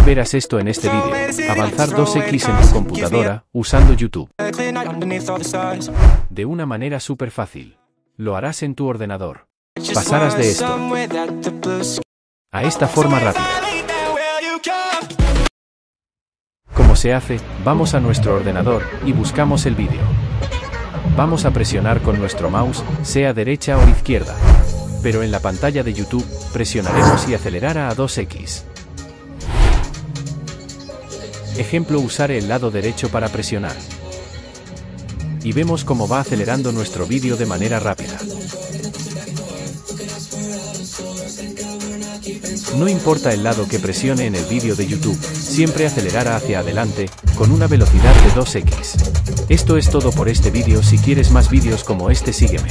Hoy verás esto en este vídeo. Avanzar 2x en tu computadora, usando YouTube. De una manera súper fácil. Lo harás en tu ordenador. Pasarás de esto a esta forma rápida. Como se hace, vamos a nuestro ordenador y buscamos el vídeo. Vamos a presionar con nuestro mouse, sea derecha o izquierda. Pero en la pantalla de YouTube, presionaremos y acelerará a 2x. Ejemplo, usaré el lado derecho para presionar. Y vemos cómo va acelerando nuestro vídeo de manera rápida. No importa el lado que presione en el vídeo de YouTube, siempre acelerará hacia adelante, con una velocidad de 2x. Esto es todo por este vídeo. Si quieres más vídeos como este, sígueme.